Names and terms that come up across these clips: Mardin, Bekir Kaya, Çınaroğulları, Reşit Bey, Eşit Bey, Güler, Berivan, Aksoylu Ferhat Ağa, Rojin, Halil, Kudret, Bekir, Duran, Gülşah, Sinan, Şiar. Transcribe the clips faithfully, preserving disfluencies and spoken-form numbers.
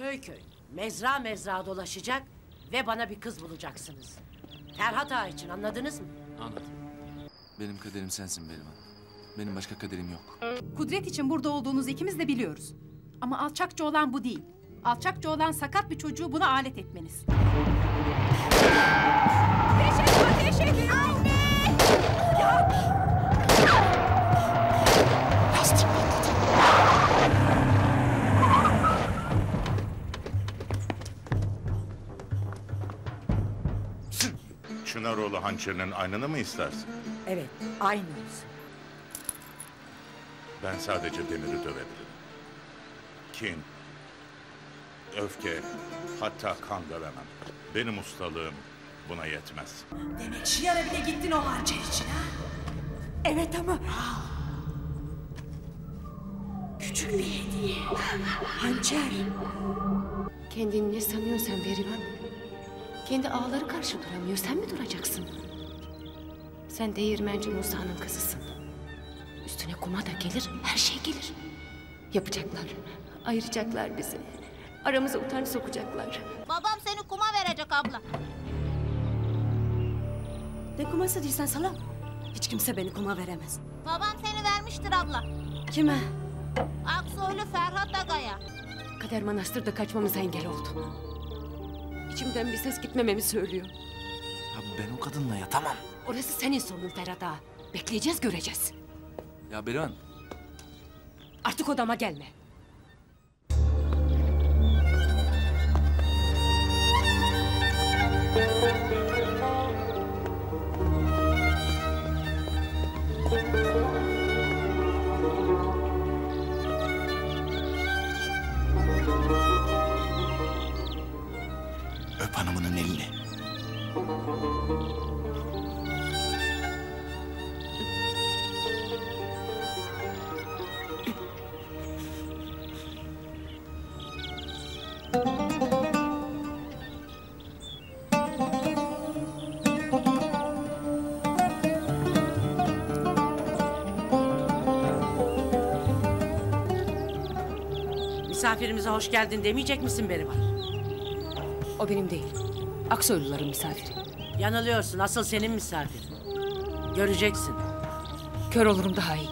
köy köy, mezra mezra dolaşacak ve bana bir kız bulacaksınız. Ferhat Ağa için, anladınız mı? Anladım. Benim kaderim sensin Berivan. Benim başka kaderim yok. Kudret için burada olduğunuzu ikimiz de biliyoruz. Ama alçakça olan bu değil. Alçakça olan sakat bir çocuğu buna alet etmeniz. Ateş edin, ateş edin! Anne! Ya! Lastik patladı. Çınaroğlu Hançer'in aynını mı istersin? Evet, aynı olsun. Ben sadece demiri dövebilirim. Kin, öfke, hatta kan dövemem. Benim ustalığım buna yetmez. Demek Şiar'a bile gittin o Hançer için ha? Evet ama... Aa, küçük bir hediye. Hançer. Kendini ne sanıyorsun sen Berivan? Kendi ağları karşı duramıyor, sen mi duracaksın? Sen değirmenci Musa'nın kızısın. Üstüne kuma da gelir, her şey gelir. Yapacaklar, ayıracaklar bizi. Aramıza utanç sokacaklar. Babam seni kuma verecek abla. Ne kuması değilsen salam? Hiç kimse beni kuma veremez. Babam seni vermiştir abla. Kime? Aksoylu Ferhat Ağa'ya. Kader manastırda kaçmamıza engel oldu. İçimden bir ses gitmememi söylüyor. Ya ben o kadınla yatamam. Orası senin sorunun Ferhat Ağa. Bekleyeceğiz, göreceğiz. Ya Berivan. Artık odama gelme. Öp hanımının elini. Misafirimize hoş geldin demeyecek misin Berivan? O benim değil. Aksoyluların misafiri. Yanılıyorsun. Asıl senin misafirin. Göreceksin. Kör olurum daha iyi.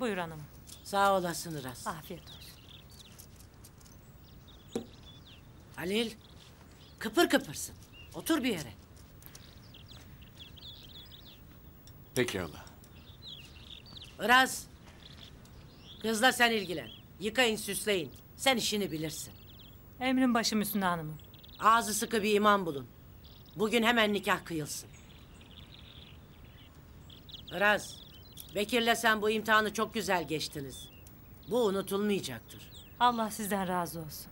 Buyur hanım. Sağ olasın Iras. Afiyet olsun. Halil, kıpır kıpırsın. Otur bir yere. Peki Allah. Iras, kızla sen ilgilen. Yıkayın, süsleyin. Sen işini bilirsin. Emrin başım üstüne hanımım. Ağzı sıkı bir imam bulun. Bugün hemen nikah kıyılsın. Iras, Bekir'le sen bu imtihanı çok güzel geçtiniz. Bu unutulmayacaktır. Allah sizden razı olsun.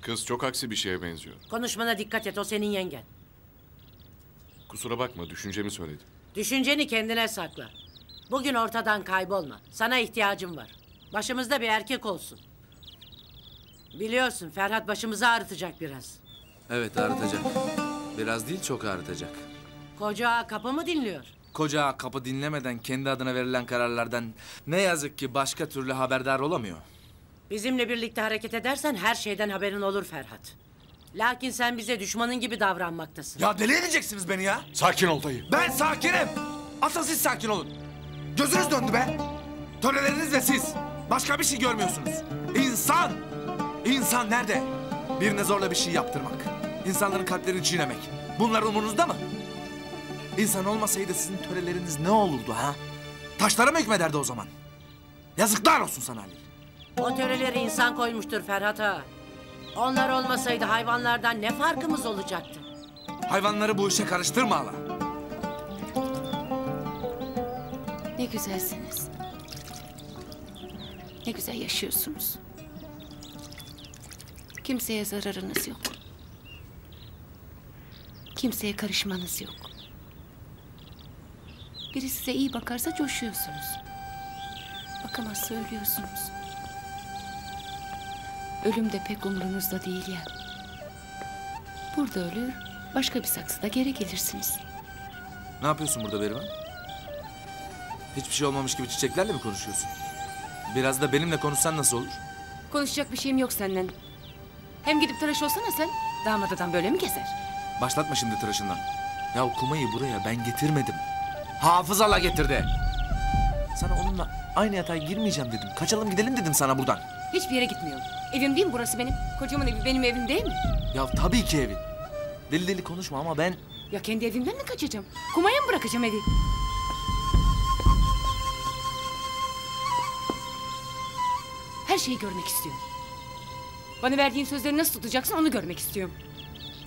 Kız çok aksi bir şeye benziyor. Konuşmana dikkat et, o senin yengen. Kusura bakma, düşüncemi söyledim. Düşünceni kendine sakla. Bugün ortadan kaybolma. Sana ihtiyacım var. Başımızda bir erkek olsun. Biliyorsun Ferhat başımızı ağrıtacak biraz. Evet, ağrıtacak. Biraz değil, çok ağrıtacak. Koca ağa kapı mı dinliyor? Koca ağa kapı dinlemeden kendi adına verilen kararlardan ne yazık ki başka türlü haberdar olamıyor. Bizimle birlikte hareket edersen her şeyden haberin olur Ferhat. Lakin sen bize düşmanın gibi davranmaktasın. Ya deli edeceksiniz beni ya. Sakin ol dayı. Ben sakinim. Asıl siz sakin olun. Gözünüz döndü be. Törelerinizle siz. Başka bir şey görmüyorsunuz. İnsan. İnsan nerede? Birine zorla bir şey yaptırmak. İnsanların kalplerini çiğnemek. Bunlar umurunuzda mı? İnsan olmasaydı sizin töreleriniz ne olurdu ha? Taşlara mı hükmederdi o zaman? Yazıklar olsun sana Halil. O töreleri insan koymuştur Ferhat Ağa. Onlar olmasaydı hayvanlardan ne farkımız olacaktı? Hayvanları bu işe karıştırma hala. Ne güzelsiniz. Ne güzel yaşıyorsunuz. Kimseye zararınız yok. Kimseye karışmanız yok. Biri size iyi bakarsa coşuyorsunuz. Bakamazsa ölüyorsunuz. Ölüm de pek umurunuzda değil ya. Burada ölür, başka bir saksıda geri gelirsiniz. Ne yapıyorsun burada Berivan? Hiçbir şey olmamış gibi çiçeklerle mi konuşuyorsun? Biraz da benimle konuşsan nasıl olur? Konuşacak bir şeyim yok senden. Hem gidip tıraş olsana sen. Damat adam böyle mi gezer? Başlatma şimdi tıraşından. Ya kumayı buraya ben getirmedim. Hafız Allah getirdi. Sana onunla aynı yatağa girmeyeceğim dedim. Kaçalım gidelim dedim sana buradan. Hiçbir yere gitmiyorum. Evim değil mi burası benim? Kocamın evi benim evim değil mi? Ya tabii ki evin. Deli deli konuşma ama ben... Ya kendi evimden mi kaçacağım? Kumaya mı bırakacağım evi? Her şeyi görmek istiyorum. Bana verdiğin sözleri nasıl tutacaksın onu görmek istiyorum.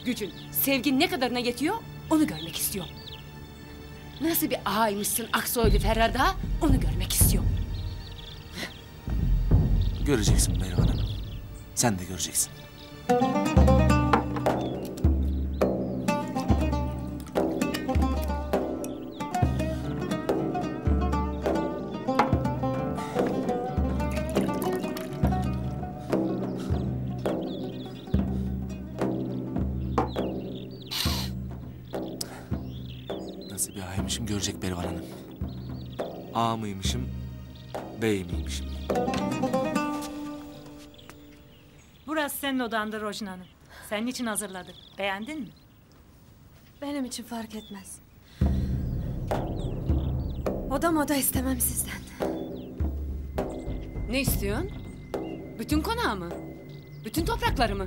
Gücün, sevgin ne kadarına yetiyor onu görmek istiyorum. Nasıl bir ağaymışsın Aksoylu Ferhat Ağa onu görmek istiyorum. Göreceksin Berivan Hanım. Sen de göreceksin. Nasıl bir ağaymışım görecek Berivan Hanım. Ağa mıymışım, bey miymişim? Burası senin odanda Rojin Hanım. Senin için hazırladık. Beğendin mi? Benim için fark etmez. Oda moda istemem sizden. Ne istiyorsun? Bütün konağı mı? Bütün toprakları mı?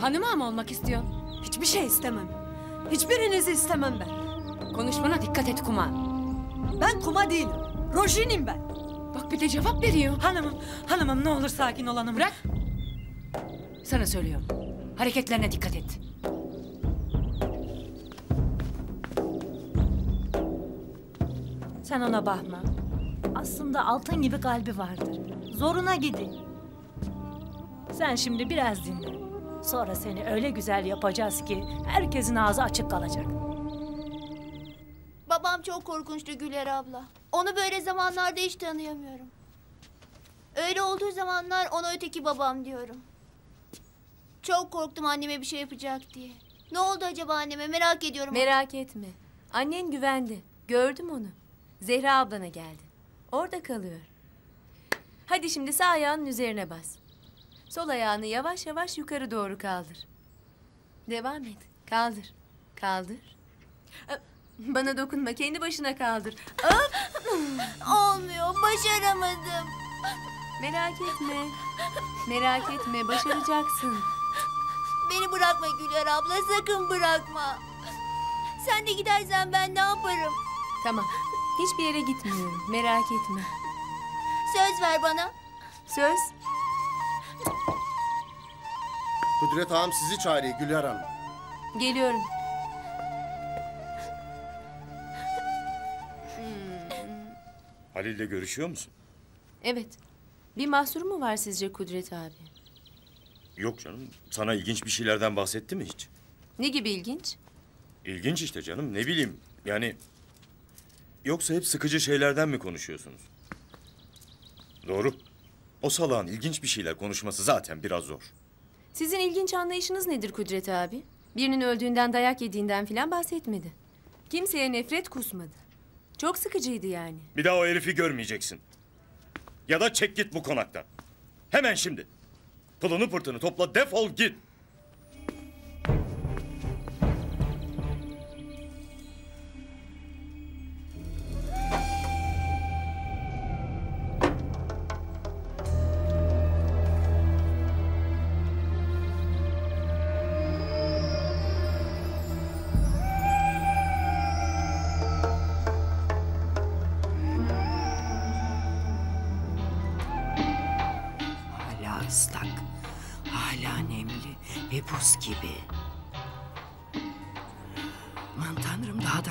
Hanım ağa mı olmak istiyorsun? Hiçbir şey istemem. Hiçbirinizi istemem ben. Konuşmana dikkat et Kuma. Ben Kuma değilim. Rojin'im ben. Bak bir de cevap veriyor. Hanımım, hanımım ne olur sakin ol hanım. Bırak. Sana söylüyorum. Hareketlerine dikkat et. Sen ona bakma. Aslında altın gibi kalbi vardır. Zoruna gidin. Sen şimdi biraz dinle. Sonra seni öyle güzel yapacağız ki herkesin ağzı açık kalacak. Babam çok korkunçtu Güler abla. Onu böyle zamanlarda hiç tanıyamıyorum. Öyle olduğu zamanlar ona öteki babam diyorum. Çok korktum anneme bir şey yapacak diye. Ne oldu acaba anneme merak ediyorum. Merak onu. etme. Annen güvendi. Gördüm onu. Zehra ablana geldi. Orada kalıyor. Hadi şimdi sağ ayağının üzerine bas. Sol ayağını yavaş yavaş yukarı doğru kaldır. Devam et. Kaldır. Kaldır. Bana dokunma. Kendi başına kaldır. Olmuyor. Başaramadım. Merak etme. Merak etme. Başaracaksın. Beni bırakma Güler abla. Sakın bırakma. Sen de gidersen ben ne yaparım? Tamam. Hiçbir yere gitmiyorum. Merak etme. Söz ver bana. Söz. Kudret ağam sizi çağırıyor Güler Hanım. Geliyorum. Halil'le görüşüyor musun? Evet. Bir mahsur mu var sizce Kudret abi? Yok canım. Sana ilginç bir şeylerden bahsetti mi hiç? Ne gibi ilginç? İlginç işte canım. Ne bileyim. Yani... Yoksa hep sıkıcı şeylerden mi konuşuyorsunuz? Doğru. O salağın ilginç bir şeyler konuşması zaten biraz zor. Sizin ilginç anlayışınız nedir Kudret abi? Birinin öldüğünden dayak yediğinden filan bahsetmedi. Kimseye nefret kusmadı. Çok sıkıcıydı yani. Bir daha o herifi görmeyeceksin. Ya da çek git bu konaktan. Hemen şimdi. Pılını pırtını topla defol git.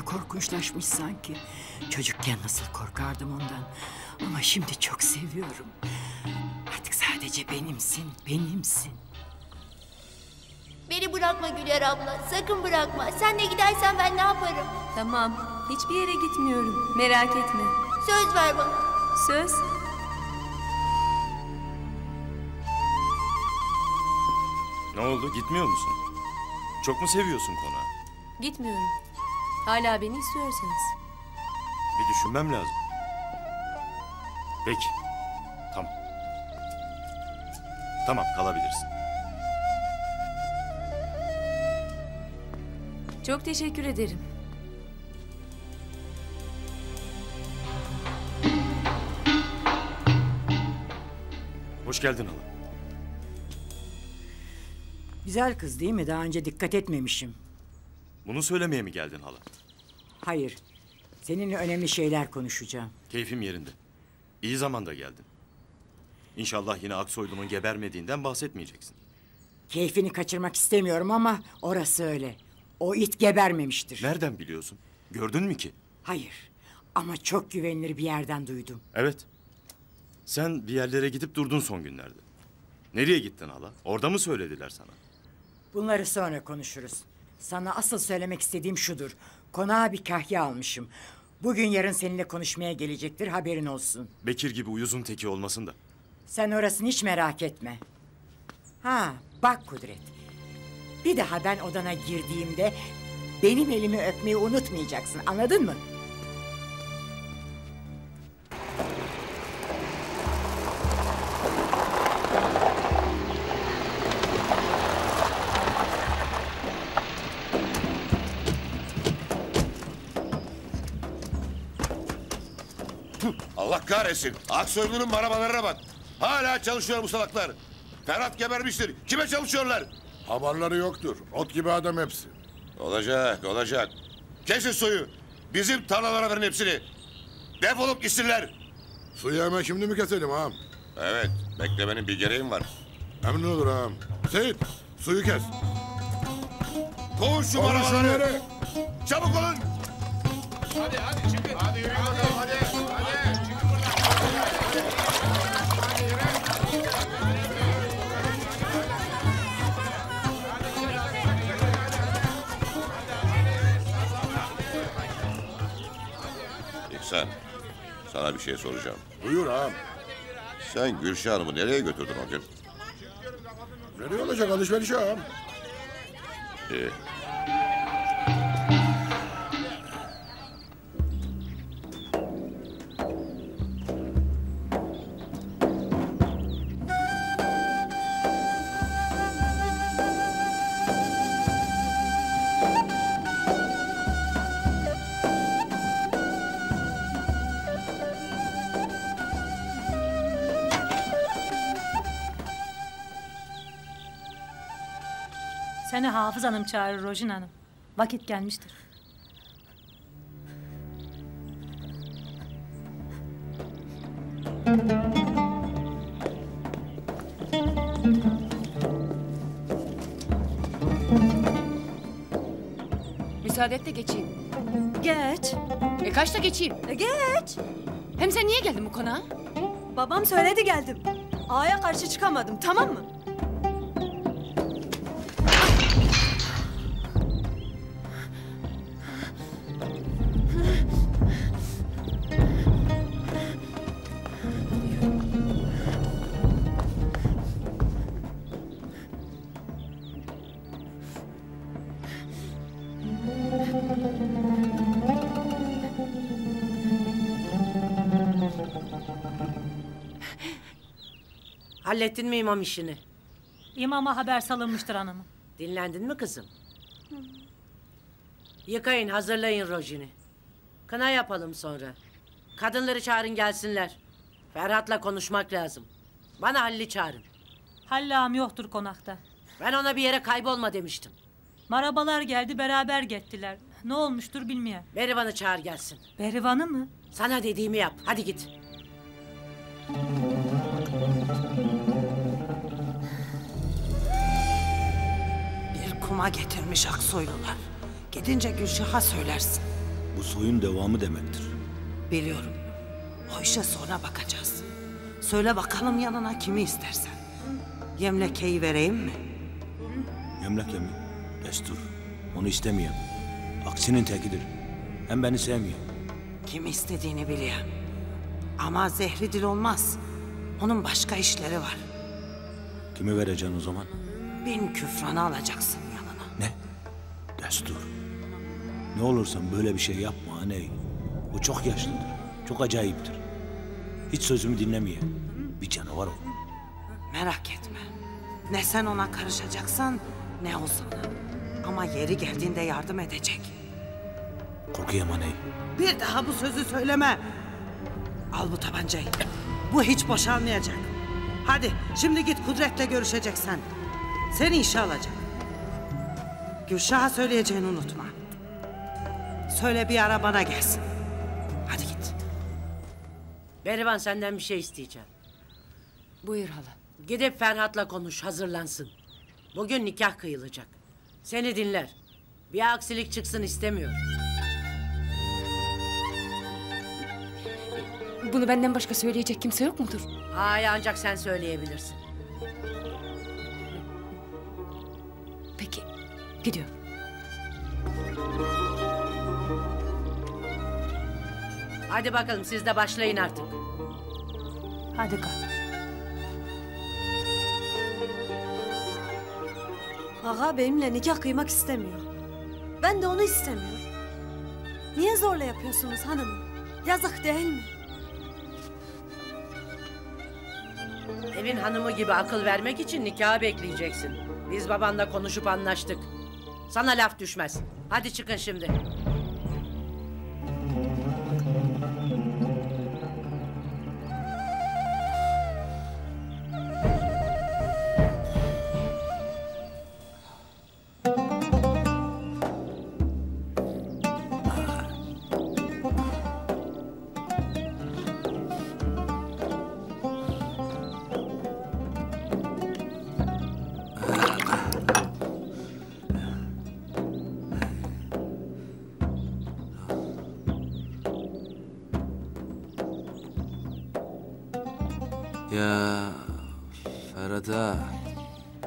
Korkunçlaşmış sanki. Çocukken nasıl korkardım ondan. Ama şimdi çok seviyorum. Artık sadece benimsin, benimsin. Beni bırakma Güler abla, sakın bırakma. Sen de gidersen ben ne yaparım? Tamam, hiçbir yere gitmiyorum. Merak etme. Söz ver bana. Söz. Ne oldu, gitmiyor musun? Çok mu seviyorsun konağı? Gitmiyorum. Hala beni istiyorsanız. Bir düşünmem lazım. Peki. Tamam. Tamam, kalabilirsin. Çok teşekkür ederim. Hoş geldin hala. Güzel kız değil mi? Daha önce dikkat etmemişim. Bunu söylemeye mi geldin hala? Hayır. Seninle önemli şeyler konuşacağım. Keyfim yerinde. İyi zamanda geldim. İnşallah yine Aksoylu'nun gebermediğinden bahsetmeyeceksin. Keyfini kaçırmak istemiyorum ama orası öyle. O it gebermemiştir. Nereden biliyorsun? Gördün mü ki? Hayır. Ama çok güvenilir bir yerden duydum. Evet. Sen bir yerlere gidip durdun son günlerde. Nereye gittin hala? Orada mı söylediler sana? Bunları sonra konuşuruz. Sana asıl söylemek istediğim şudur. Konağa bir kahya almışım. Bugün yarın seninle konuşmaya gelecektir, haberin olsun. Bekir gibi uyuzun teki olmasın da. Sen orasını hiç merak etme. Ha bak Kudret. Bir daha ben odana girdiğimde benim elimi öpmeyi unutmayacaksın, anladın mı? Allah kahretsin. Aksoylu'nun arabalarına bak. Hala çalışıyor bu salaklar. Ferhat gebermiştir. Kime çalışıyorlar? Haberleri yoktur. Ot gibi adam hepsi. Olacak, olacak. Kesin suyu. Bizim tarlalara verin hepsini. Defolup gitsinler. Suyu hemen şimdi mi keselim ağam? Evet. Beklemenin bir gereğim var. Emin olur ağam. Seyit, suyu kes. Kovun şu arabaları. Çabuk olun. Hadi, hadi çıkın. Hadi, hadi, hadi. hadi. Sen, sana bir şey soracağım. Buyur ağam. Sen Gülşah Hanım'ı nereye götürdün o gün? Nereye olacak, alışveriş ağam. İyi. Seni Hafız Hanım çağırır Rojin Hanım. Vakit gelmiştir. Müsaade et de geçeyim. Geç. E kaçta geçeyim? E geç. Hem sen niye geldin bu konağa? Babam söyledi geldim. Ağaya karşı çıkamadım, tamam mı? Hallettin mi imam işini? İmama haber salınmıştır hanımım. Dinlendin mi kızım? Hı. Yıkayın, hazırlayın Rojin'i. Kına yapalım sonra. Kadınları çağırın gelsinler. Ferhat'la konuşmak lazım. Bana Halil'i çağırın. Halil ağam yoktur konakta. Ben ona bir yere kaybolma demiştim. Marabalar geldi, beraber gittiler. Ne olmuştur bilmiyorum. Berivan'ı çağır gelsin. Berivan'ı mı? Sana dediğimi yap, hadi git. Kuma getirmiş Aksoylular. Gidince Gülşah'a söylersin. Bu soyun devamı demektir. Biliyorum. O işe sonra bakacağız. Söyle bakalım yanına kimi istersen. Yemlekeyi vereyim mi? Yemleke mi? Destur. Onu istemeyem. Aksinin tekidir. Hem beni sevmiyor. Kimi istediğini biliyor. Ama zehri dil olmaz. Onun başka işleri var. Kimi vereceksin o zaman? Bin küfranı alacaksın. Ne? Destur. Ne olursan böyle bir şey yapma aney. O çok yaşlıdır, çok acayiptir. Hiç sözümü dinlemeye. Bir canavar o. Merak etme. Ne sen ona karışacaksın, ne o sana. Ama yeri geldiğinde yardım edecek. Korkuyam aney. Bir daha bu sözü söyleme. Al bu tabancayı. Bu hiç boşalmayacak. Hadi şimdi git Kudret'le görüşeceksen. Seni işe alacak. Gülşah'a söyleyeceğini unutma. Söyle bir ara bana gelsin. Hadi git. Berivan senden bir şey isteyeceğim. Buyur hala. Gidip Ferhat'la konuş, hazırlansın. Bugün nikah kıyılacak. Seni dinler. Bir aksilik çıksın istemiyorum. Bunu benden başka söyleyecek kimse yok mudur? Hayır, ancak sen söyleyebilirsin. Peki, gidiyorum. Hadi bakalım, siz de başlayın artık. Hadi kal. Ağa benimle nikah kıymak istemiyor. Ben de onu istemiyorum. Niye zorla yapıyorsunuz hanım? Yazık değil mi? Evin hanımı gibi akıl vermek için nikahı bekleyeceksin. Biz babanla konuşup anlaştık. Sana laf düşmez. Hadi çıkın şimdi.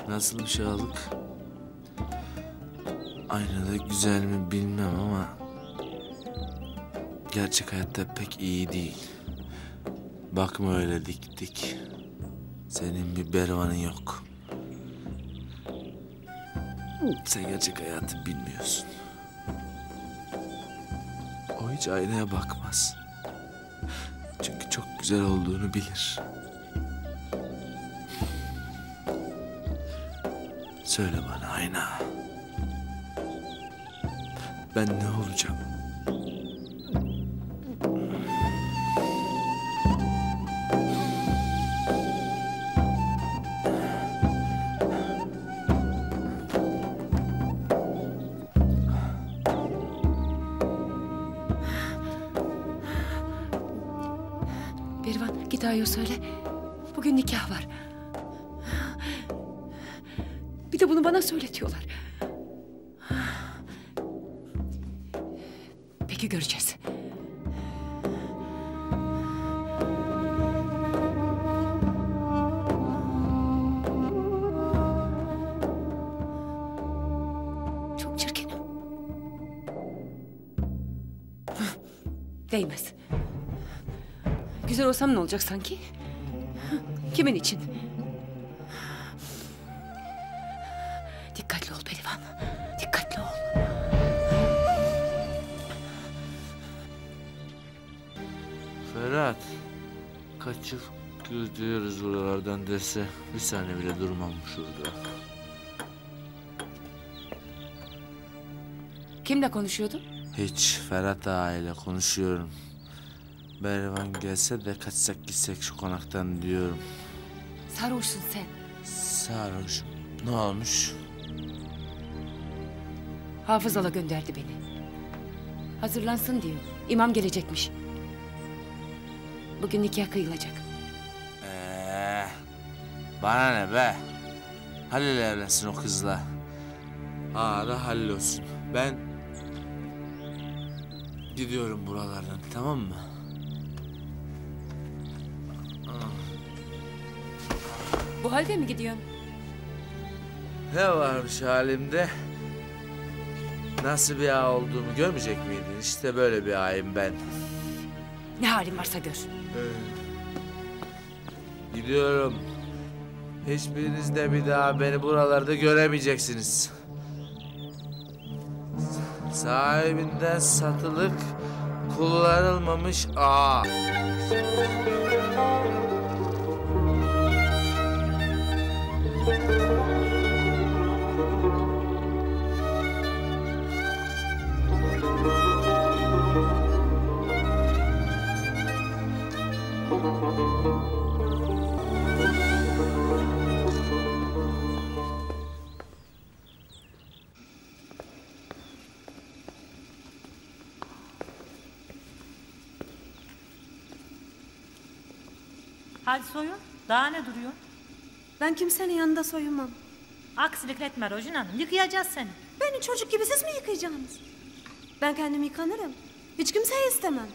Nasıl bir şey aldık? Aynada güzel mi bilmem ama gerçek hayatta pek iyi değil. Bakma öyle dik dik. Senin bir bervanın yok. Sen gerçek hayatı bilmiyorsun. O hiç aynaya bakmaz. Çünkü çok güzel olduğunu bilir. Söyle bana ayna. Ben ne olacağım? Berivan git ayol söyle. Bugün nikah var. Bunu bana söyletiyorlar. Peki göreceğiz. Çok çirkinim. Değmez. Güzel olsam ne olacak sanki? Kimin için? Dikkatli ol Berivan, dikkatli ol. Ferhat, kaç yıl gidiyoruz buralardan dese bir saniye bile durmam şurada. Kimle konuşuyordun? Hiç, Ferhat Ağa ile konuşuyorum. Berivan gelse de kaçsak gitsek şu konaktan diyorum. Sarhoşsun sen. Sarhoş. Ne olmuş? Hafız Ala gönderdi beni. Hazırlansın diyor. İmam gelecekmiş. Bugün nikah kıyılacak. Ee, bana ne be? Halil evlensin o kızla. Hala Halil olsun. Ben gidiyorum buralardan, tamam mı? Bu halde mi gidiyorsun? Ne varmış halimde? Nasıl bir ağa olduğumu görmeyecek miydin? İşte böyle bir ağayım ben. Ne halin varsa gör. Ee, gidiyorum. Hiçbiriniz de bir daha beni buralarda göremeyeceksiniz. sahibinden satılık kullanılmamış ağa. Hadi soyun. Daha ne duruyor? Ben kimsenin yanında soyunmam. Aksilik etme Rojin Hanım. Yıkayacağız seni. Beni çocuk gibi siz mi yıkayacaksınız? Ben kendim yıkanırım. Hiç kimseyi istemem.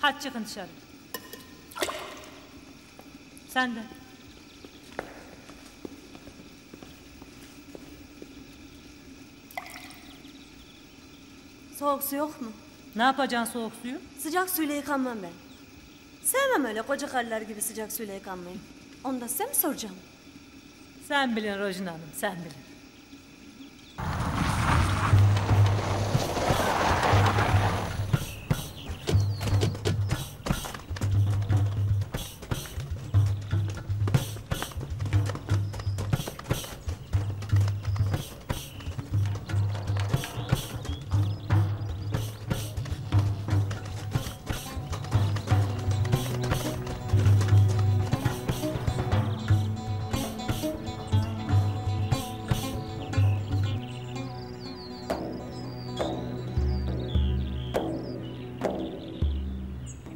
Hadi çıkın dışarı. Sen de. Soğuk su yok mu? Ne yapacaksın soğuk suyu? Sıcak suyla yıkanmam ben. Sevmem öyle koca karılar gibi sıcak suyla yıkanmayı. Onu da size mi soracağım? Sen bilin Rojin Hanım, sen bilin.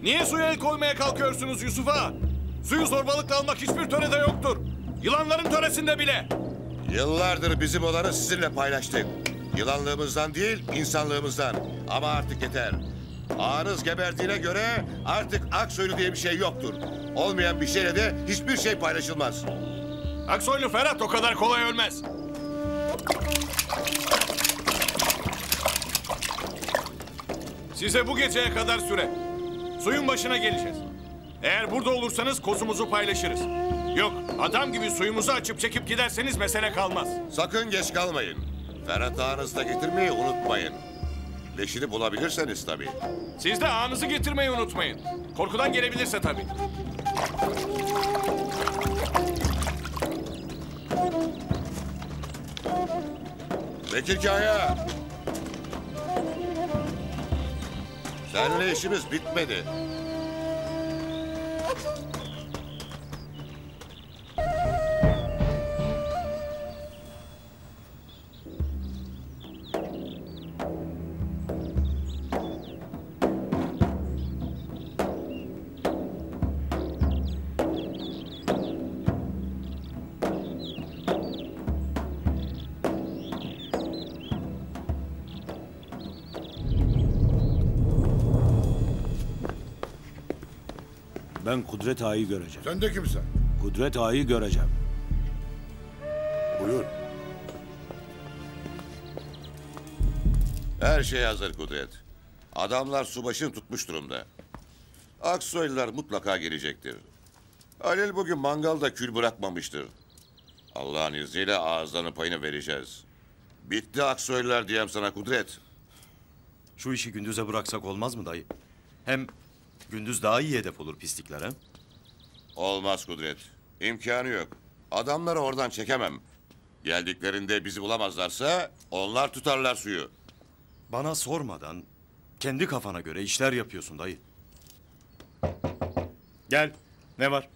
Niye suya el koymaya kalkıyorsunuz Yusuf'a? Suyu zorbalıkla almak hiçbir törede yoktur. Yılanların töresinde bile. Yıllardır bizim olanı sizinle paylaştık. Yılanlığımızdan değil, insanlığımızdan. Ama artık yeter. Ağınız geberdiğine göre artık Aksoylu diye bir şey yoktur. Olmayan bir şeyle de hiçbir şey paylaşılmaz. Aksoylu Ferhat o kadar kolay ölmez. Size bu geceye kadar süre. Suyun başına geleceğiz. Eğer burada olursanız kozumuzu paylaşırız. Yok, adam gibi suyumuzu açıp çekip giderseniz mesele kalmaz. Sakın geç kalmayın. Ferhat ağanızı da getirmeyi unutmayın. Leşini bulabilirseniz tabii. Siz de ağanızı getirmeyi unutmayın. Korkudan gelebilirse tabii. Bekir Kaya! Seninle işimiz bitmedi. Ben Kudret Ağa'yı göreceğim. Sen de kimsin? Kudret Ağa'yı göreceğim. Buyur. Her şey hazır Kudret. Adamlar subaşını tutmuş durumda. Aksoylular mutlaka gelecektir. Halil bugün mangalda kül bırakmamıştır. Allah'ın izniyle ağızlarının payını vereceğiz. Bitti Aksoylular diyem sana Kudret. Şu işi gündüze bıraksak olmaz mı dayı? Hem... gündüz daha iyi hedef olur pisliklere. Olmaz Kudret. İmkanı yok. Adamları oradan çekemem. Geldiklerinde bizi bulamazlarsa onlar tutarlar suyu. Bana sormadan kendi kafana göre işler yapıyorsun dayı. Gel. Ne var?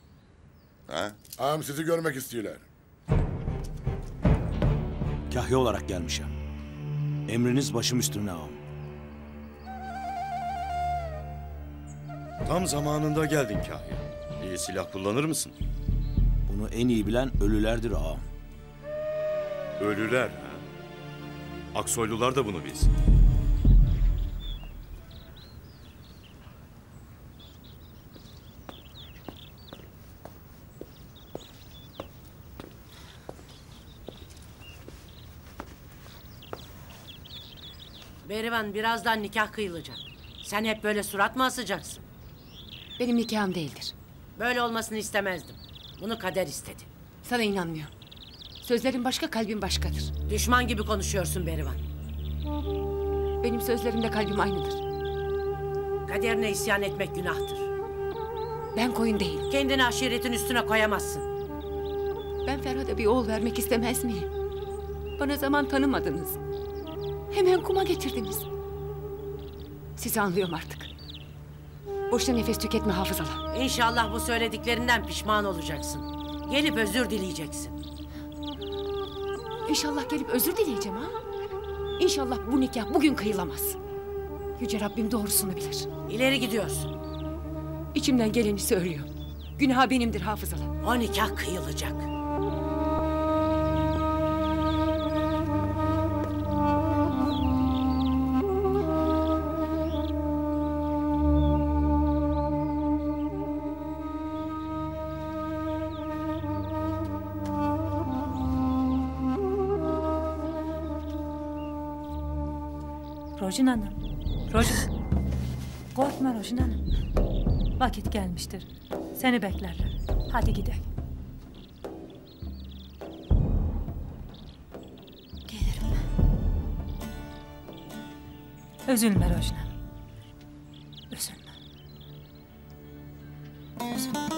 Ha? Ağam sizi görmek istiyorlar. Kahya olarak gelmişim. Emriniz başım üstüne ağam. Tam zamanında geldin Kahya. İyi silah kullanır mısın? Bunu en iyi bilen ölülerdir ağam. Ölüler ha? Aksoylular da bunu bilsin. Berivan birazdan nikah kıyılacak. Sen hep böyle surat mı asacaksın? Benim nikahım değildir. Böyle olmasını istemezdim. Bunu kader istedi. Sana inanmıyorum. Sözlerin başka, kalbin başkadır. Düşman gibi konuşuyorsun Berivan. Benim sözlerimle kalbim aynıdır. Kaderine isyan etmek günahtır. Ben koyun değil. Kendini aşiretin üstüne koyamazsın. Ben Ferhat'a bir oğul vermek istemez miyim? Bana zaman tanımadınız. Hemen kuma getirdiniz. Sizi anlıyorum artık. Boşuna nefes tüketme Hafız Ala. İnşallah bu söylediklerinden pişman olacaksın. Gelip özür dileyeceksin. İnşallah gelip özür dileyeceğim ha. İnşallah bu nikah bugün kıyılamaz. Yüce Rabbim doğrusunu bilir. İleri gidiyorsun. İçimden geleni söylüyorum. Günah benimdir Hafız Ala. O nikah kıyılacak. Rojin Hanım, Rojin. Korkma Rojin Hanım. Vakit gelmiştir. Seni beklerler. Hadi gidelim. Gelirim. Üzülme Rojin Hanım. Üzülme. Üzülme.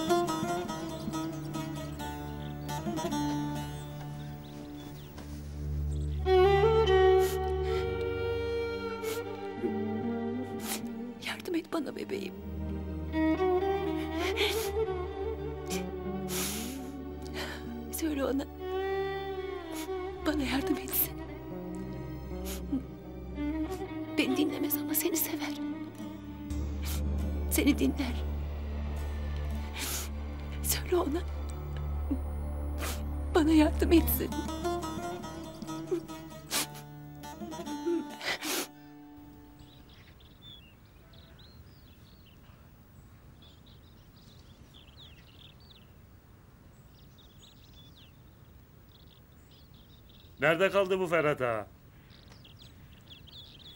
Bana bebeğim. Söyle ona. Bana yardım etsin. Beni dinlemez ama seni sever. Seni dinler. Söyle ona. Bana yardım etsin. Nerede kaldı bu Ferhat Ağa?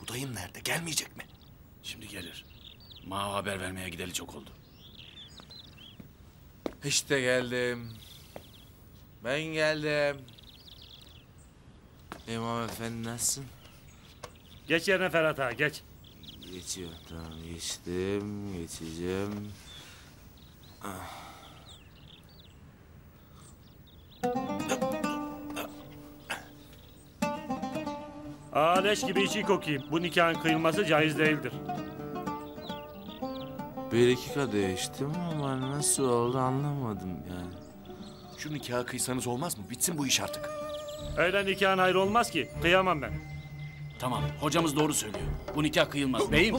Bu dayım nerede? Gelmeyecek mi? Şimdi gelir. Mağa haber vermeye gideli çok oldu. İşte geldim. Ben geldim. İmam Efendi nasılsın? Geç yerine Ferhat Ağa, geç. Geçiyorum, tamam geçtim, geçeceğim. Ah. Aa, leş gibi içi kokayım. Bu nikahın kıyılması caiz değildir. Bir iki kadeh içtim ama nasıl oldu anlamadım yani. Şu nikahı kıysanız olmaz mı? Bitsin bu iş artık. Öyle nikahın hayrı olmaz ki. Kıyamam ben. Tamam, hocamız doğru söylüyor. Bu nikah kıyılmaz beyim.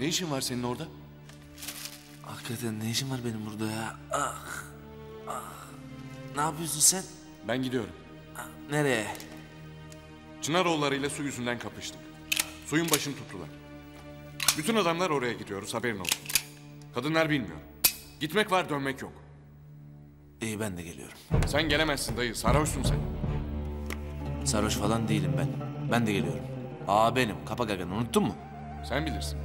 Ne işin var senin orada? Hakikaten ne işin var benim burada ya? Ah, ah. Ne yapıyorsun sen? Ben gidiyorum. Ah, nereye? Çınaroğulları ile su yüzünden kapıştık. Suyun başını tuttular. Bütün adamlar oraya gidiyoruz, haberin olsun. Kadınlar bilmiyor. Gitmek var, dönmek yok. İyi, ben de geliyorum. Sen gelemezsin dayı, sarhoşsun sen. Sarhoş falan değilim ben. Ben de geliyorum. Aa benim, kapa gaganı unuttun mu? Sen bilirsin.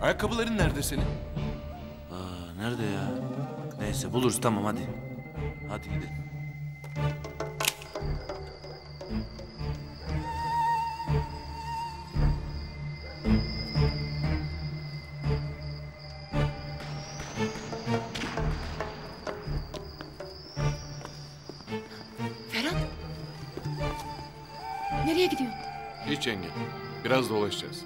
Ayakkabıların nerede senin? Aa, nerede ya? Neyse buluruz, tamam hadi. Hadi gidelim. Ferhat! Nereye gidiyorsun? Hiç yenge. Biraz dolaşacağız.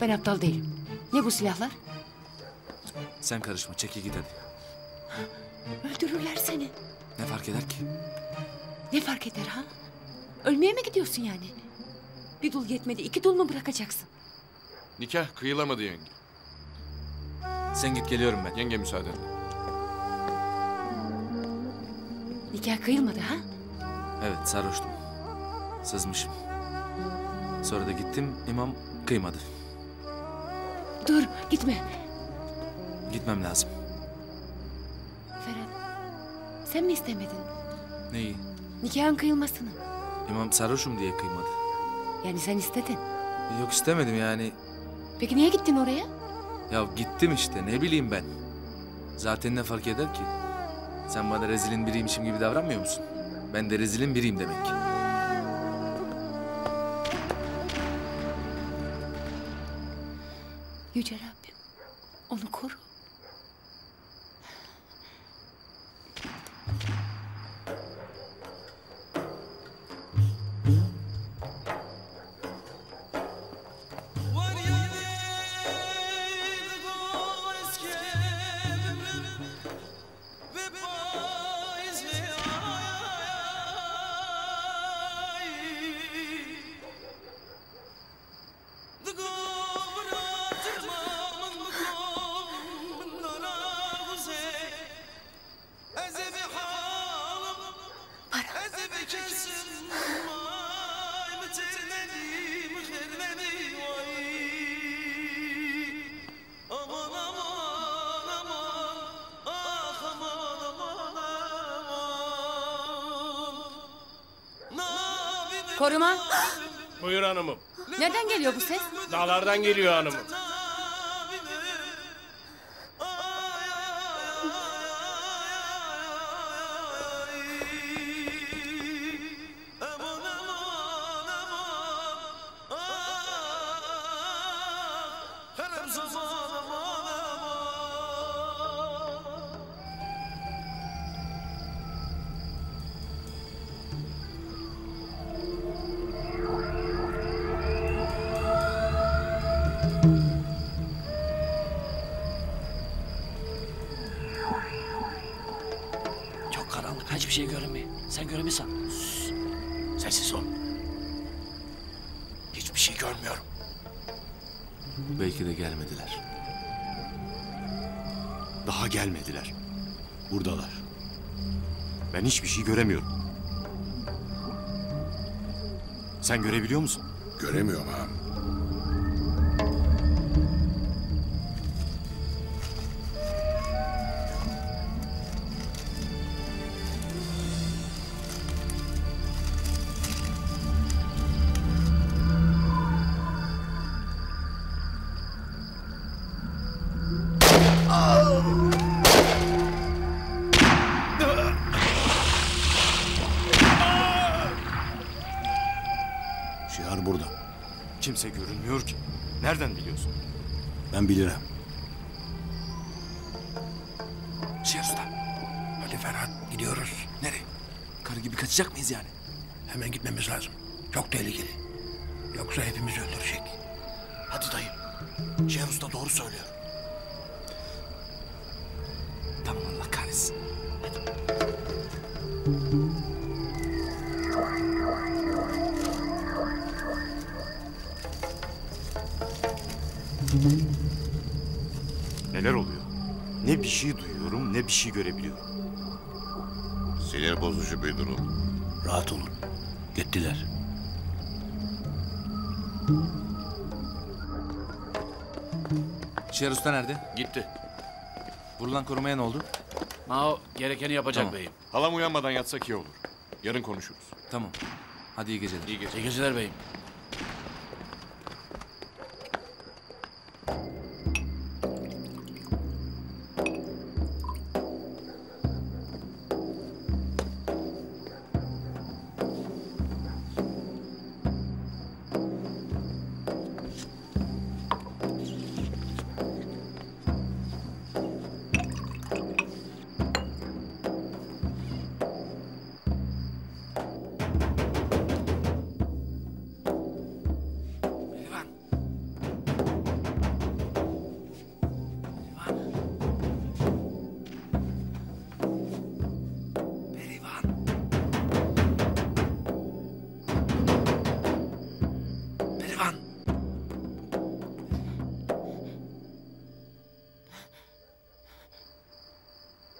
Ben aptal değilim. Ne bu silahlar? Sen karışma, çekil git hadi. Öldürürler seni. Ne fark eder ki? Ne fark eder ha? Ölmeye mi gidiyorsun yani? Bir dul yetmedi, iki dul mu bırakacaksın? Nikah kıyılamadı yenge. Sen git, geliyorum ben. Yenge müsaadenle. Nikah kıyılmadı ha? Evet, sarhoştum. Sızmışım. Sonra da gittim, imam kıymadı. Dur, gitme. Gitmem lazım. Ferhat, sen mi istemedin? Neyi? Nikahın kıyılmasını. İmam sarhoşum diye kıymadı. Yani sen istedin. Yok, istemedim yani. Peki niye gittin oraya? Ya gittim işte, ne bileyim ben. Zaten ne fark eder ki? Sen bana rezilin biriymişim gibi davranmıyor musun? Ben de rezilin biriyim demek ki. Yüce Rabbim, onu koru. Koruma. Buyur hanımım. Nereden geliyor bu ses? Dağlardan geliyor hanımım. Ben hiçbir şey göremiyorum. Sen görebiliyor musun? Göremiyorum ağam. Kimse görünmüyor ki. Nereden biliyorsun? Ben bilirim. Şiar usta. Hadi Ferhat, gidiyoruz. Nereye? Karı gibi kaçacak mıyız yani? Hemen gitmemiz lazım. Çok tehlikeli. Yoksa hepimizi öldürecek. Hadi dayı. Şiar usta doğru söylüyor. Tamam, Allah kahretsin. Hadi. Neler oluyor? Ne bir şey duyuyorum, ne bir şey görebiliyorum. Sinir bozucu bir durum. Rahat olun. Gittiler. Şiar usta nerede? Gitti. Vurulan korumaya ne oldu? Mao gerekeni yapacak tamam. Beyim. Halam uyanmadan yatsak iyi olur. Yarın konuşuruz. Tamam. Hadi iyi geceler. İyi geceler, iyi geceler beyim.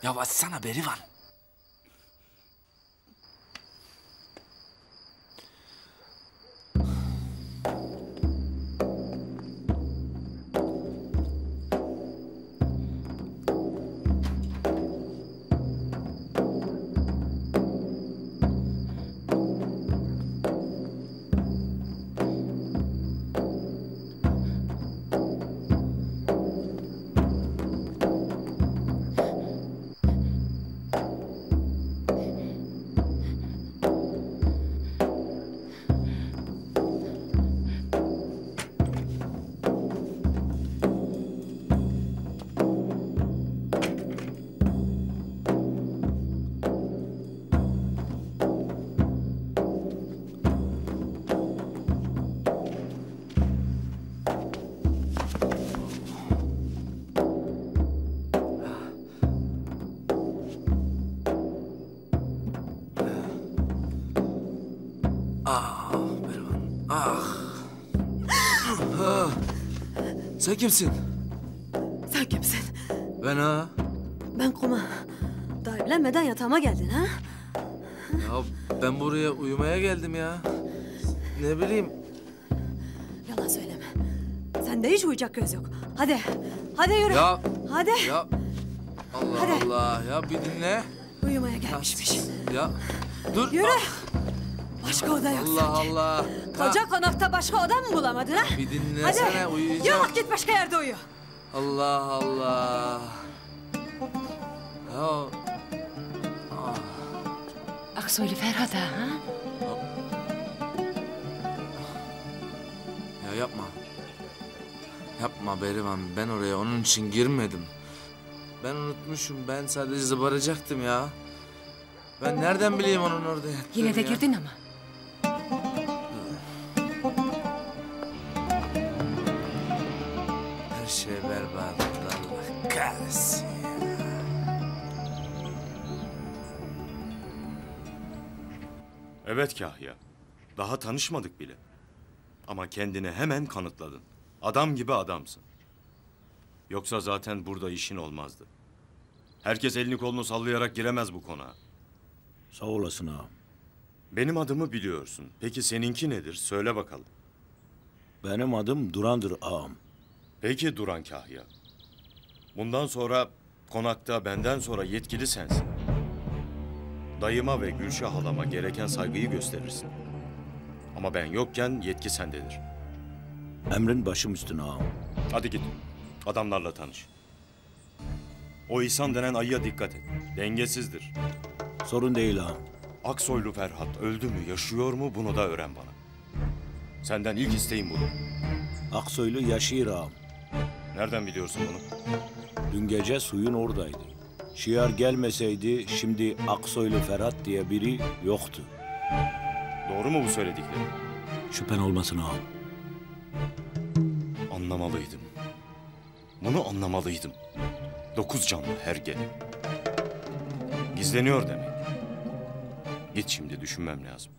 Ya açsana Berivan. Sen kimsin? Sen kimsin? Ben ha? Ben Kuma. Daha evlenmeden yatağıma geldin ha? Ya ben buraya uyumaya geldim ya. Ne bileyim. Yalan söyleme. Sende hiç uyuyacak göz yok. Hadi. Hadi yürü. Ya. Hadi. Ya. Allah Hadi. Allah. Ya bir dinle. Uyumaya gelmişmiş. Ya. Dur. Yürü. Ah. Başka oda yok Allah sanki. Allah Allah. Koca konakta başka oda mı bulamadın ha? Bir dinlesene uyuyacağım. Yok git başka yerde uyu. Allah Allah. Ya. Ah. Aksoylu Ferhat Ağa ha? Ya yapma. Yapma Berivan, ben oraya onun için girmedim. Ben unutmuşum, ben sadece zıbaracaktım ya. Ben nereden bileyim onun orada yattığını Yine de ya. Girdin ama. Her şey berbat. Allah kahretsin ya. Evet Kahya. Daha tanışmadık bile. Ama kendini hemen kanıtladın. Adam gibi adamsın. Yoksa zaten burada işin olmazdı. Herkes elini kolunu sallayarak giremez bu konağa. Sağ olasın ağam. Benim adımı biliyorsun. Peki seninki nedir? Söyle bakalım. Benim adım Duran'dır ağam. Peki Duran Kahya. Bundan sonra konakta benden sonra yetkili sensin. Dayıma ve Gülşah halama gereken saygıyı gösterirsin. Ama ben yokken yetki sendedir. Emrin başım üstüne ağam. Hadi git. Adamlarla tanış. O İhsan denen ayıya dikkat et. Dengesizdir. Sorun değil ağam. Aksoylu Ferhat öldü mü, yaşıyor mu bunu da öğren bana. Senden ilk isteğim budur. Aksoylu yaşıyor ağam. Nereden biliyorsun bunu? Dün gece suyun oradaydı. Şiar gelmeseydi şimdi Aksoylu Ferhat diye biri yoktu. Doğru mu bu söyledikleri? Şüphen olmasın ağam. Anlamalıydım. Bunu anlamalıydım. Dokuz canlı her gene. Gizleniyor demek. Git şimdi, düşünmem lazım.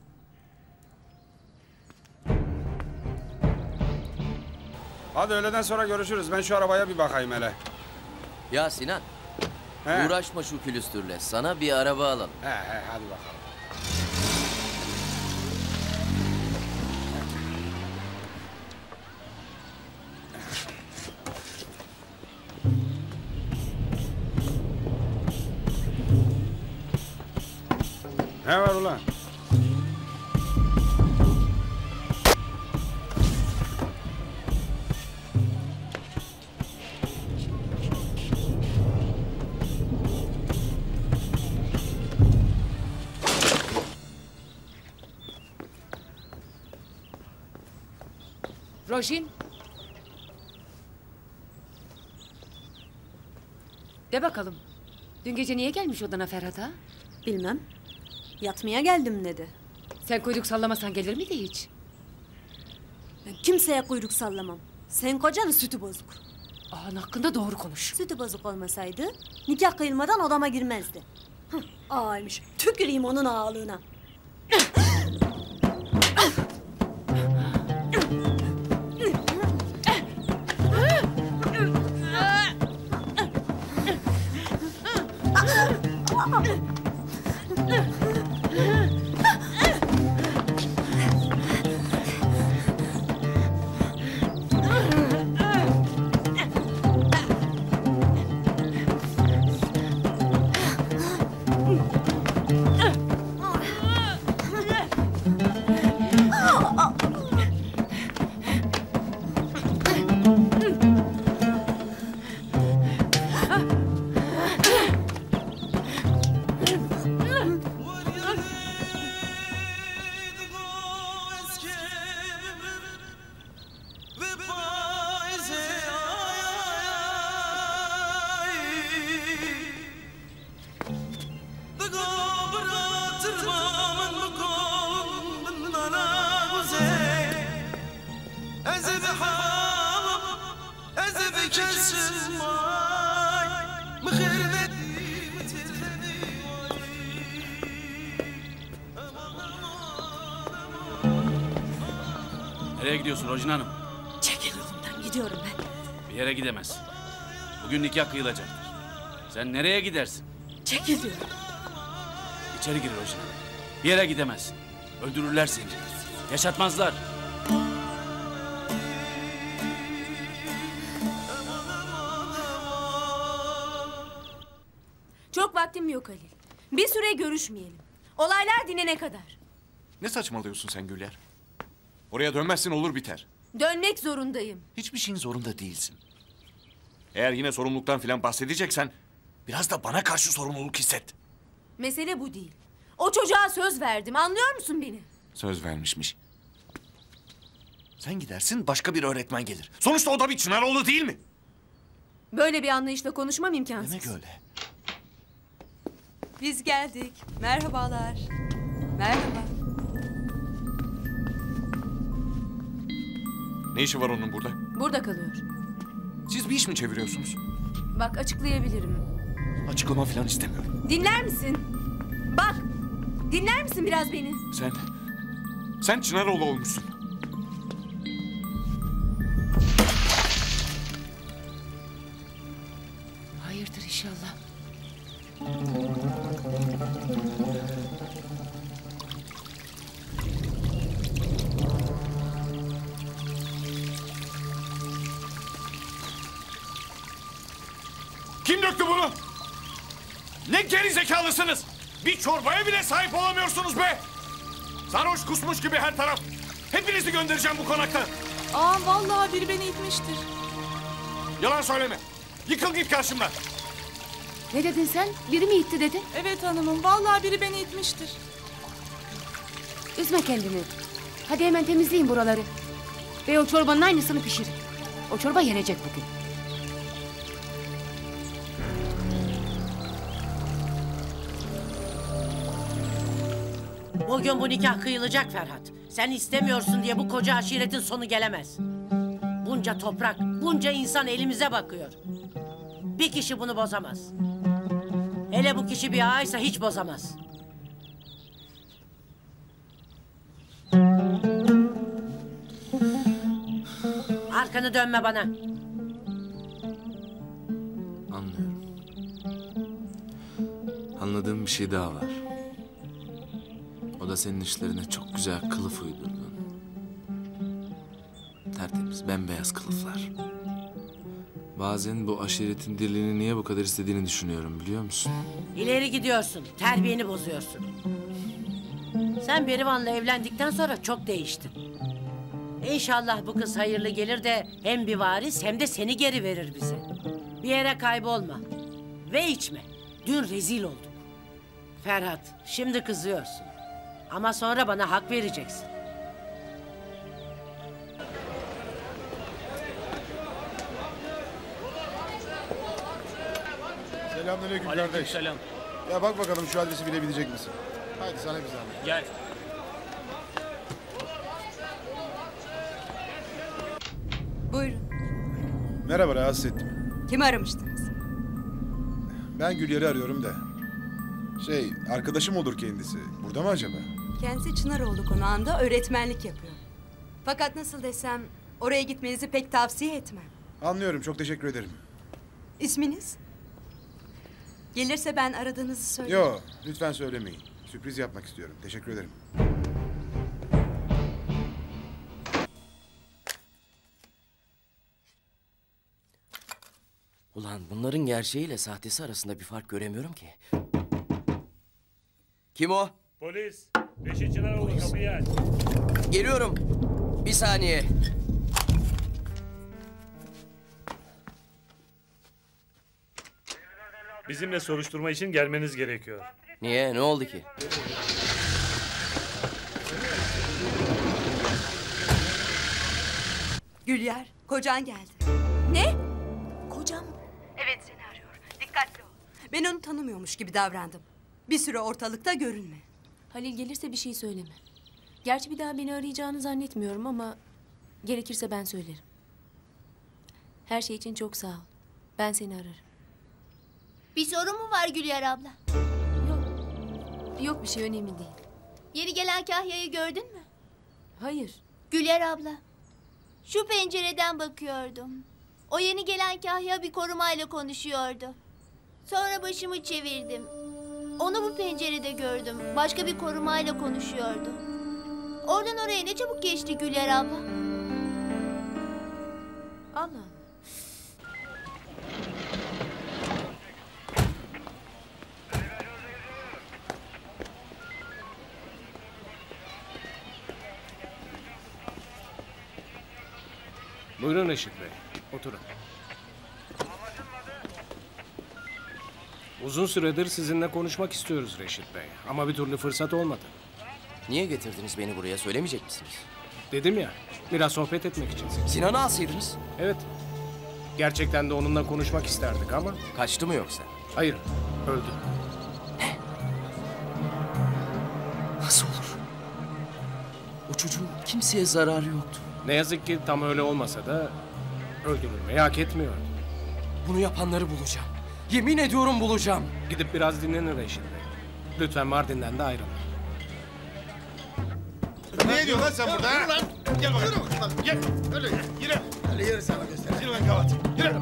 Hadi öğleden sonra görüşürüz. Ben şu arabaya bir bakayım hele. Ya Sinan, he? Uğraşma şu külüstürle. Sana bir araba alalım. He he, hadi bakalım. Ne var ulan? Rojin. De bakalım. Dün gece niye gelmiş odana Ferhat ha? Bilmem. Yatmaya geldim dedi. Sen kuyruk sallamasan gelir miydi hiç? Ben kimseye kuyruk sallamam. Sen kocanın sütü bozuk. Ağanın hakkında doğru konuş. Sütü bozuk olmasaydı nikah kıyılmadan odama girmezdi. Hıh, ağaymış. Tüküreyim onun ağalığına. Nereye gidiyorsun Rojin Hanım? Çekil yolumdan, gidiyorum ben. Bir yere gidemez. Bugün nikah kıyılacaktır. Sen nereye gidersin? Çekil diyorum. İçeri gir Rojin Hanım. Bir yere gidemezsin. Öldürürler seni. Yaşatmazlar. Çok vaktim yok Halil. Bir süre görüşmeyelim. Olaylar dinene kadar. Ne saçmalıyorsun sen Güler? Oraya dönmezsin, olur biter. Dönmek zorundayım. Hiçbir şeyin zorunda değilsin. Eğer yine sorumluluktan falan bahsedeceksen biraz da bana karşı sorumluluk hisset. Mesele bu değil. O çocuğa söz verdim, anlıyor musun beni? Söz vermişmiş. Sen gidersin, başka bir öğretmen gelir. Sonuçta o da bir Çınaroğlu değil mi? Böyle bir anlayışla konuşmam imkansız. Demek öyle. Biz geldik. Merhabalar. Merhaba. Ne işi var onun burada? Burada kalıyor. Siz bir iş mi çeviriyorsunuz? Bak, açıklayabilirim. Açıklama falan istemiyorum. Dinler misin? Bak, dinler misin biraz beni? Sen, sen Çınaroğlu olmuşsun. Hayırdır inşallah. Kim döktü bunu? Ne gerizekalısınız? Bir çorbaya bile sahip olamıyorsunuz be! Sarhoş kusmuş gibi her taraf. Hepinizi göndereceğim bu konaktan. Aa, vallahi biri beni itmiştir. Yalan söyleme. Yıkıl git karşımdan. Ne dedin sen? Biri mi itti dedin? Evet hanımım, vallahi biri beni itmiştir. Üzme kendini. Hadi hemen temizleyin buraları. Ve o çorbanın aynısını pişirin. O çorba yenecek bugün. Bugün bu nikah kıyılacak Ferhat. Sen istemiyorsun diye bu koca aşiretin sonu gelemez. Bunca toprak, bunca insan elimize bakıyor. Bir kişi bunu bozamaz. Hele bu kişi bir ağaysa hiç bozamaz. Arkanı dönme bana. Anlıyorum. Anladığım bir şey daha var. O da senin işlerine çok güzel kılıf uydurduğun. Tertemiz, bembeyaz kılıflar. Bazen bu aşiretin dirliğini niye bu kadar istediğini düşünüyorum, biliyor musun? İleri gidiyorsun, terbiyeni bozuyorsun. Sen Berivan'la evlendikten sonra çok değiştin. İnşallah bu kız hayırlı gelir de hem bir varis hem de seni geri verir bize. Bir yere kaybolma ve içme. Dün rezil olduk. Ferhat, şimdi kızıyorsun. Ama sonra bana hak vereceksin. Selamünaleyküm kardeş. Aleykümselam. Ya bak bakalım şu adresi bilebilecek misin? Haydi sana bir zahmet. Gel. Buyurun. Merhaba, rahatsız ettim. Kimi aramıştınız? Ben Güler'i arıyorum da. Şey, arkadaşım olur kendisi. Burada mı acaba? Kendisi Çınaroğlu konağında öğretmenlik yapıyor. Fakat nasıl desem, oraya gitmenizi pek tavsiye etmem. Anlıyorum, çok teşekkür ederim. İsminiz? Gelirse ben aradığınızı söylerim. Yok, lütfen söylemeyin. Sürpriz yapmak istiyorum. Teşekkür ederim. Ulan bunların gerçeğiyle sahtesi arasında bir fark göremiyorum ki. Kim o? Polis. Reşit Çınaroğlu, kapıyı aç. Geliyorum. Bir saniye. Bizimle soruşturma için gelmeniz gerekiyor. Niye? Ne oldu ki? Güler, kocan geldi. Ne? Kocam? Evet, seni arıyor. Dikkatli ol. Ben onu tanımıyormuş gibi davrandım. Bir süre ortalıkta görünme. Halil gelirse bir şey söyleme. Gerçi bir daha beni arayacağını zannetmiyorum ama... Gerekirse ben söylerim. Her şey için çok sağ ol. Ben seni ararım. Bir sorun mu var Güler abla? Yok. Yok bir şey, önemli değil. Yeni gelen Kahya'yı gördün mü? Hayır. Güler abla, şu pencereden bakıyordum. O yeni gelen Kahya bir korumayla konuşuyordu. Sonra başımı çevirdim. Onu bu pencerede gördüm. Başka bir korumayla konuşuyordu. Oradan oraya ne çabuk geçti Güler abla. Allah Allah. Buyurun Eşit Bey, oturun. Uzun süredir sizinle konuşmak istiyoruz Reşit Bey. Ama bir türlü fırsat olmadı. Niye getirdiniz beni buraya, söylemeyecek misiniz? Dedim ya, biraz sohbet etmek için. Sinan'ı alsaydınız. Evet. Gerçekten de onunla konuşmak isterdik ama... Kaçtı mı yoksa? Hayır, öldü. Ne? Nasıl olur? O çocuğun kimseye zararı yoktu. Ne yazık ki tam öyle olmasa da... öldürülmeyi hak etmiyordu. Bunu yapanları bulacağım. Yemin ediyorum bulacağım. Gidip biraz dinlenin Reşit Bey. Lütfen Mardin'den de ayrılın. Ne ediyorsun lan sen burada? Yürü lan. Gel bakalım. Yürü lan. Gel. Öyle yürü. Yürü. Öyle yürü sana göstereyim. Yürü lan kavat. Yürü.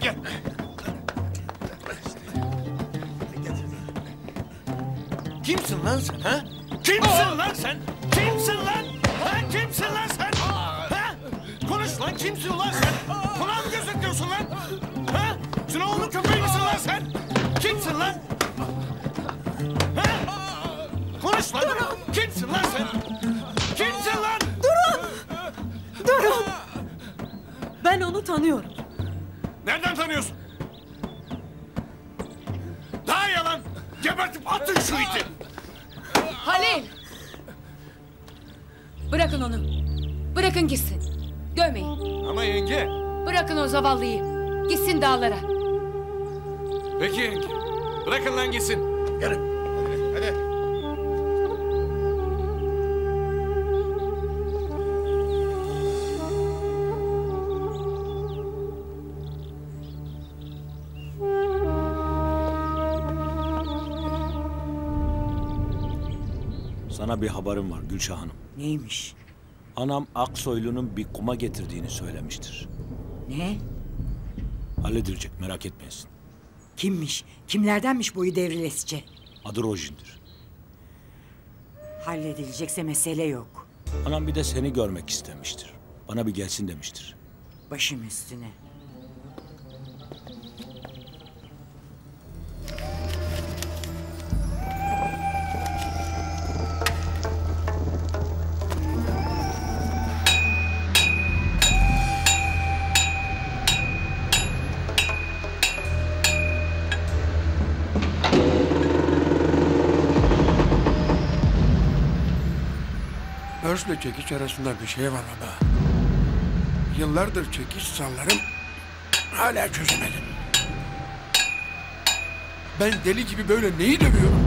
Gel. Kimsin lan sen ha? Kimsin lan sen? Kimsin lan? Ha kimsin lan sen? Ha? Konuş lan, kimsin lan sen? Kulağımı gözetliyorsun lan. Ha? Çınaroğlu köpeği misin lan sen? Kimsin lan? Ha? Konuş lan! Duran. Kimsin lan sen? Kimsin lan? Duran! Duran! Ben onu tanıyorum. Nereden tanıyorsun? Daha yalan! Gebertip atın şu iti! Halil! Bırakın onu. Bırakın gitsin. Dövmeyin. Ama yenge! Bırakın o zavallıyı. Gitsin dağlara. Peki yenge. Bırakın lan gitsin. Gelin. Hadi. Hadi. Sana bir haberim var Gülşah Hanım. Neymiş? Anam Aksoylu'nun bir kuma getirdiğini söylemiştir. Ne? Halledilecek, merak etmeyesin. Kimmiş? Kimlerdenmiş boyu devrilesice? Adı Rojin'dir. Halledilecekse mesele yok. Anam bir de seni görmek istemiştir. Bana bir gelsin demiştir. Başım üstüne. Örsle çekiç arasında bir şey var baba. Yıllardır çekiç sallarım, hala çözemedim. Ben deli gibi böyle neyi dövüyorum?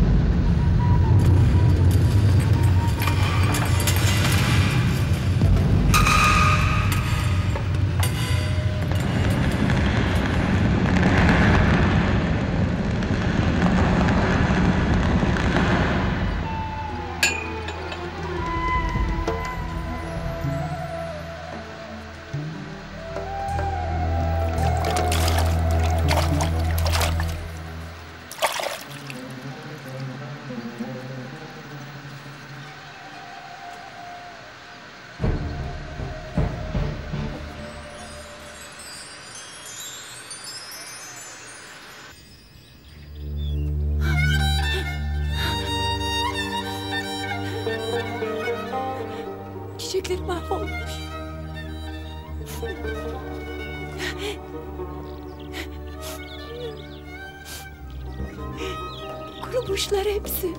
Kurumuşlar hepsi.